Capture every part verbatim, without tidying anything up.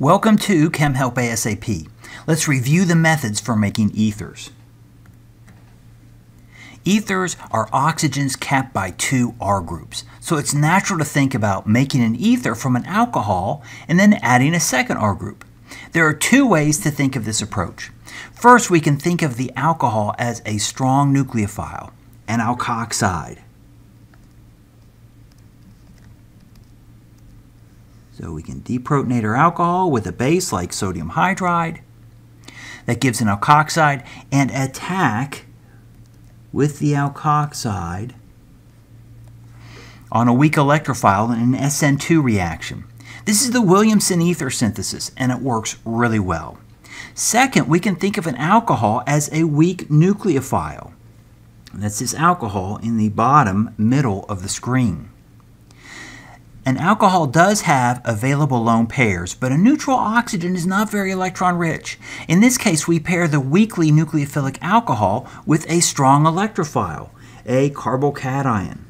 Welcome to Chem Help ASAP. Let's review the methods for making ethers. Ethers are oxygens capped by two R groups, so it's natural to think about making an ether from an alcohol and then adding a second R group. There are two ways to think of this approach. First, we can think of the alcohol as a strong nucleophile, an alkoxide. So we can deprotonate our alcohol with a base like sodium hydride. That gives an alkoxide, and attack with the alkoxide on a weak electrophile in an S N two reaction. This is the Williamson ether synthesis, and it works really well. Second, we can think of an alcohol as a weak nucleophile. And that's this alcohol in the bottom middle of the screen. An alcohol does have available lone pairs, but a neutral oxygen is not very electron rich. In this case, we pair the weakly nucleophilic alcohol with a strong electrophile, a carbocation.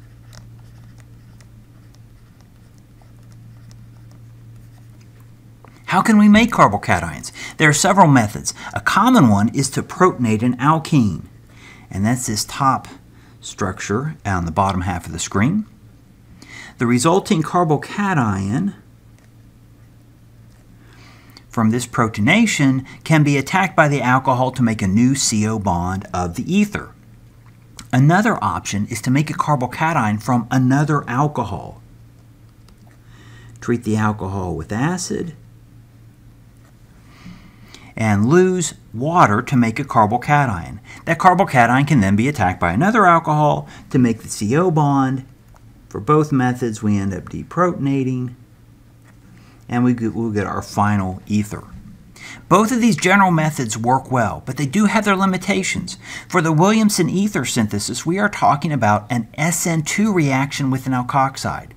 How can we make carbocations? There are several methods. A common one is to protonate an alkene, and that's this top structure on the bottom half of the screen. The resulting carbocation from this protonation can be attacked by the alcohol to make a new C O bond of the ether. Another option is to make a carbocation from another alcohol. Treat the alcohol with acid and lose water to make a carbocation. That carbocation can then be attacked by another alcohol to make the C O bond. For both methods, we end up deprotonating, and we get, we'll get our final ether. Both of these general methods work well, but they do have their limitations. For the Williamson ether synthesis, we are talking about an S N two reaction with an alkoxide.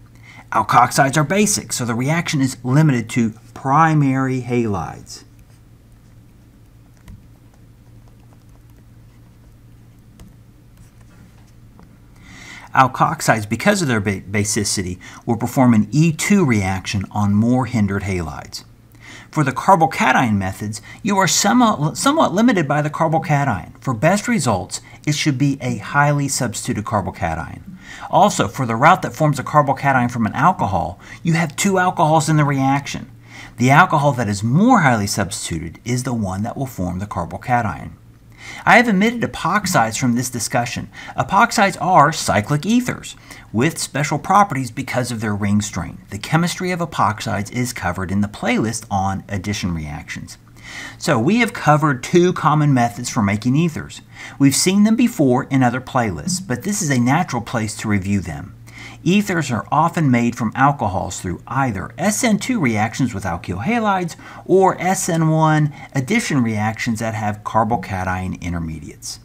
Alkoxides are basic, so the reaction is limited to primary halides. Alkoxides, because of their basicity, will perform an E two reaction on more hindered halides. For the carbocation methods, you are somewhat, somewhat limited by the carbocation. For best results, it should be a highly substituted carbocation. Also, for the route that forms a carbocation from an alcohol, you have two alcohols in the reaction. The alcohol that is more highly substituted is the one that will form the carbocation. I have omitted epoxides from this discussion. Epoxides are cyclic ethers with special properties because of their ring strain. The chemistry of epoxides is covered in the playlist on addition reactions. So we have covered two common methods for making ethers. We've seen them before in other playlists, but this is a natural place to review them. Ethers are often made from alcohols through either S N two reactions with alkyl halides or S N one addition reactions that have carbocation intermediates.